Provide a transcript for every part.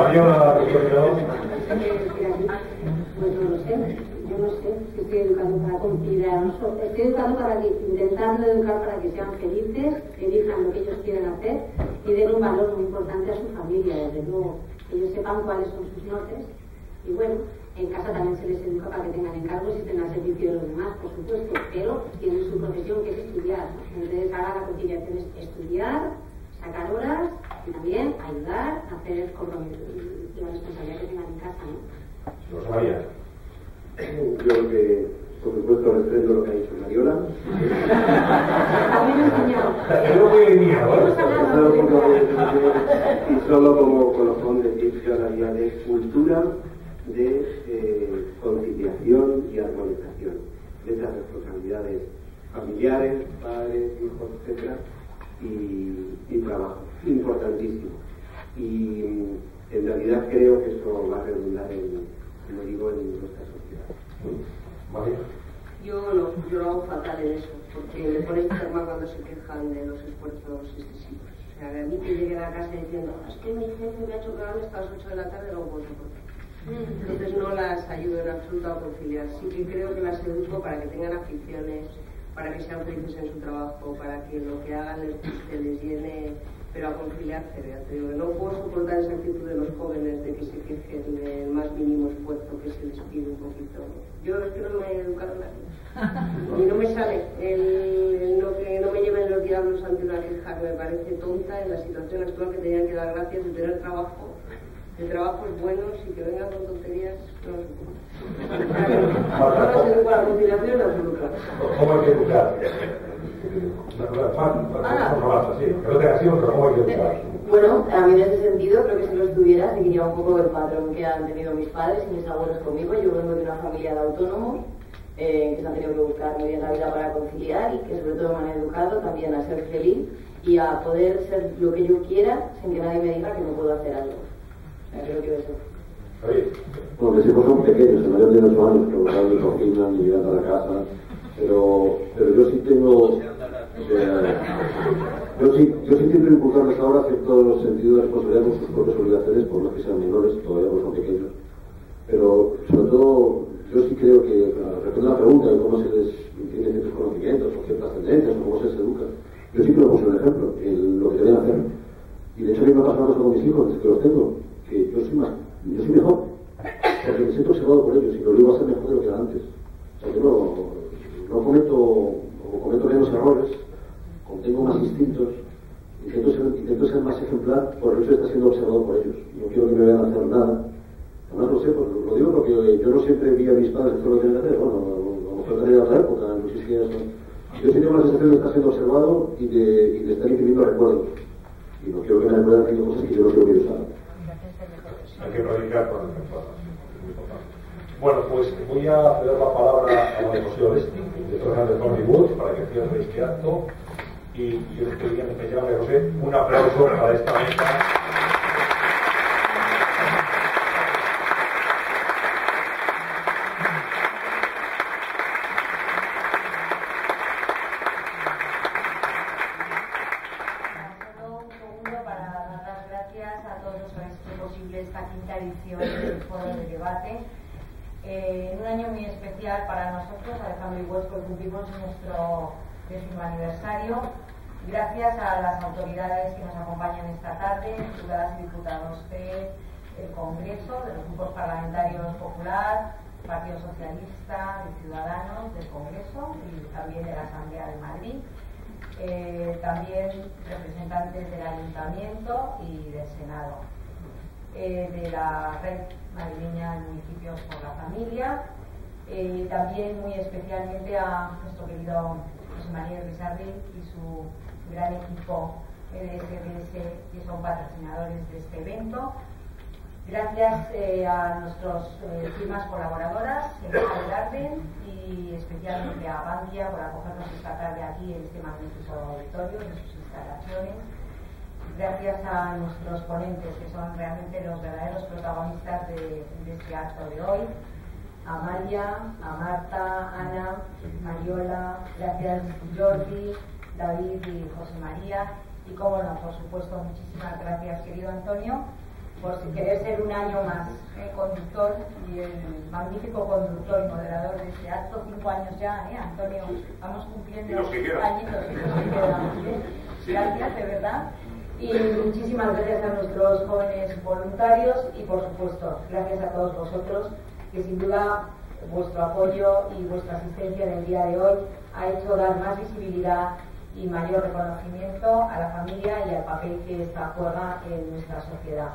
Mariola, pues no lo sé, yo no sé, estoy educando para considerarnos, estoy educando para que, intentando educar para que sean felices, que elijan lo que ellos quieren hacer y den un valor muy importante a su familia, desde luego, que ellos sepan cuáles son sus nortes y bueno, en casa también se les educa para que tengan encargos y tengan servicio de los demás, por supuesto, pero tienen su profesión que es estudiar, entonces ahora la conciliación es estudiar, sacar horas y también ayudar a hacer el compromiso y la responsabilidad que tengan en casa, ¿no? José María. Yo creo que, por supuesto, desprendo lo que ha dicho Mariola. Y solo como colofón decir que ahora ya de cultura de conciliación y armonización de esas responsabilidades familiares, padres, hijos, etc. y trabajo. Importantísimo. Y en realidad creo que eso va a redundar en, como digo, en nuestra sociedad. ¿Vale? Yo lo hago fatal en eso, porque me ponen enferma cuando se quejan de los esfuerzos excesivos. O sea, a mí que llegue a la casa diciendo, es que mi jefe me ha hecho quedarme hasta las 8 de la tarde, lo voy a... Entonces no las ayudo en absoluto a conciliar. Sí que creo que las educo para que tengan aficiones, para que sean felices en su trabajo, para que lo que hagan les guste, les llene, pero a conciliarse, creo. No puedo soportar esa actitud de los jóvenes de que se quejen del más mínimo esfuerzo que se les pide un poquito. Yo es que no me he educado nada. Y no me sale. El que no me lleven los diablos ante una queja que me parece tonta en la situación actual, que tenía que dar gracias de tener trabajo. De trabajos buenos y que vengan con tonterías, no los ocupo. La conciliación la educa. ¿Cómo hay que educar? Bueno, a mí en ese sentido creo que si lo estuviera seguiría un poco el patrón que han tenido mis padres y mis abuelos conmigo. Yo vengo de una familia de autónomos que se han tenido que buscar muy bien la vida para conciliar y que sobre todo me han educado también a ser feliz y a poder ser lo que yo quiera sin que nadie me diga que no puedo hacer algo. Creo que eso. Bueno, mis hijos son pequeños, el mayor de 8 años, que los padres cocinan y llegan a la casa, pero yo sí tengo... Yo sí intento inculcarles ahora que en todos los sentidos de responsabilidad con sus propias obligaciones, por más que sean menores, todavía no son pequeños. Pero, sobre todo, yo sí creo que, respondiendo a la pregunta de cómo se les tienen ciertos conocimientos o ciertas tendencias, o cómo se les educa, yo sí propongo un ejemplo, lo que deben hacer. Y de hecho, a mí me ha pasado una cosa con mis hijos, desde que los tengo, que yo soy mejor, porque me siento observado por ellos y lo digo a ser mejor de lo que era antes. O sea, yo no cometo menos errores, contengo más instintos, intento ser más ejemplar, por eso está siendo observado por ellos. No quiero que me vean hacer nada. Además lo sé, lo digo porque yo no siempre vi a mis padres que lo tenían que hacer, bueno, a lo mejor tenía otra época, no sé si eso. Yo sí tengo la sensación de estar siendo observado y de estar recibiendo recuerdos. Y no quiero que me recuerden haciendo cosas que yo no quiero que ellos hagan. Hay que predicar con el ejemplo. Bueno, pues voy a dar la palabra a María José Oresti, directora de Jordi Wood, para que cierre este acto. Y yo les pediría que me llame José un aplauso para esta mesa. Solo un segundo para dar las gracias a todos los que han hecho posible esta quinta edición del Foro de Debate. Un año muy especial para nosotros, Alejandro y Huesco, cumplimos nuestro 10º aniversario. Gracias a las autoridades que nos acompañan esta tarde, diputadas y diputados del Congreso, de los grupos parlamentarios Popular, Partido Socialista, de Ciudadanos, del Congreso y también de la Asamblea de Madrid. También representantes del Ayuntamiento y del Senado, de la Red Madrileña de Municipios por la Familia, y también muy especialmente a nuestro querido José María Risardi y su gran equipo de SMS, que son patrocinadores de este evento. Gracias a nuestras firmas colaboradoras, el Garden, y especialmente a Bandia por acogernos esta tarde aquí en este magnífico auditorio, en sus instalaciones. Gracias a nuestros ponentes, que son realmente los verdaderos protagonistas de este acto de hoy. A María, a Marta, Ana, Mariola, gracias Jordi, David y José María. Y como no, por supuesto, muchísimas gracias, querido Antonio, por si querer ser un año más conductor y el magnífico conductor y moderador de este acto, 5 años ya, Antonio, vamos cumpliendo los añitos y los que quedan. Sí. Gracias, de verdad. Y muchísimas gracias a nuestros jóvenes voluntarios y, por supuesto, gracias a todos vosotros, que sin duda vuestro apoyo y vuestra asistencia en el día de hoy ha hecho dar más visibilidad y mayor reconocimiento a la familia y al papel que esta juega en nuestra sociedad.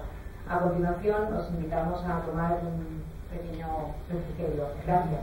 A continuación, os invitamos a tomar un pequeño refrigerio. Gracias.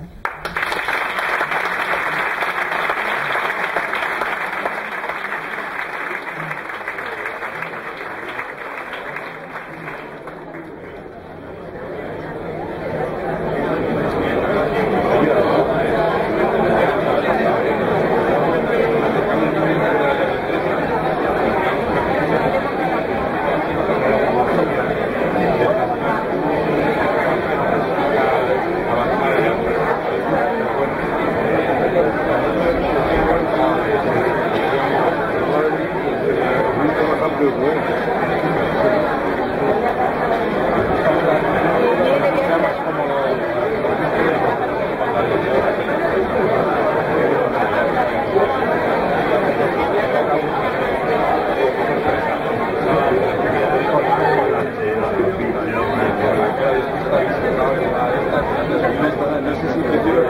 No sé si prefiero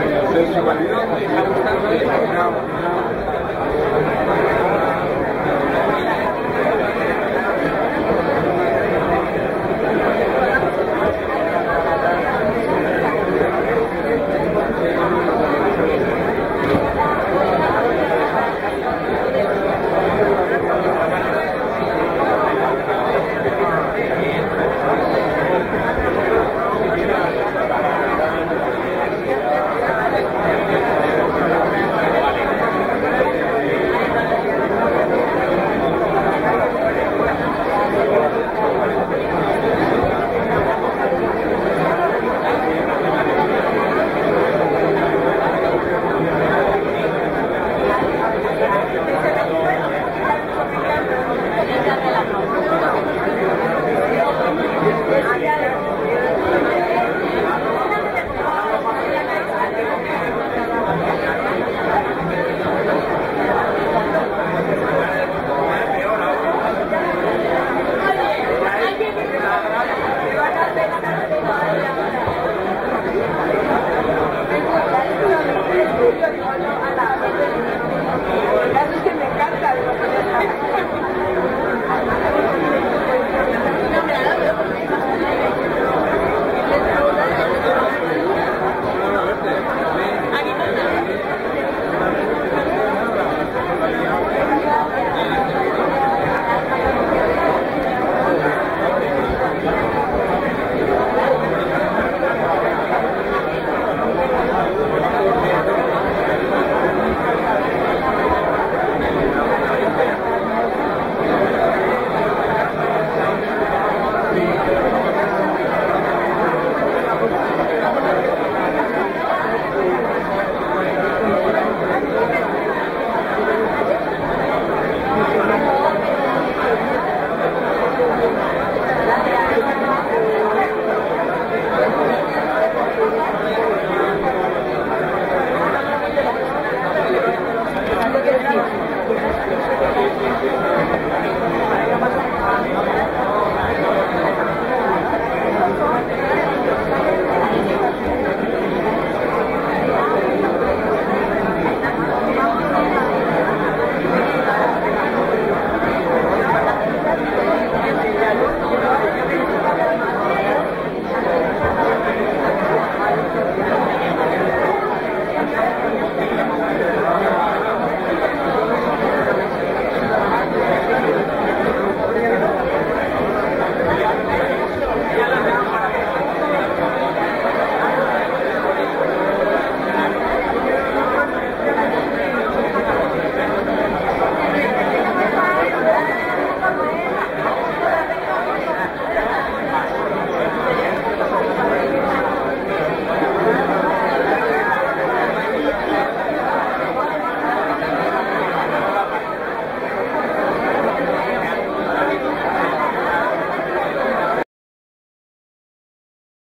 que sea su marido,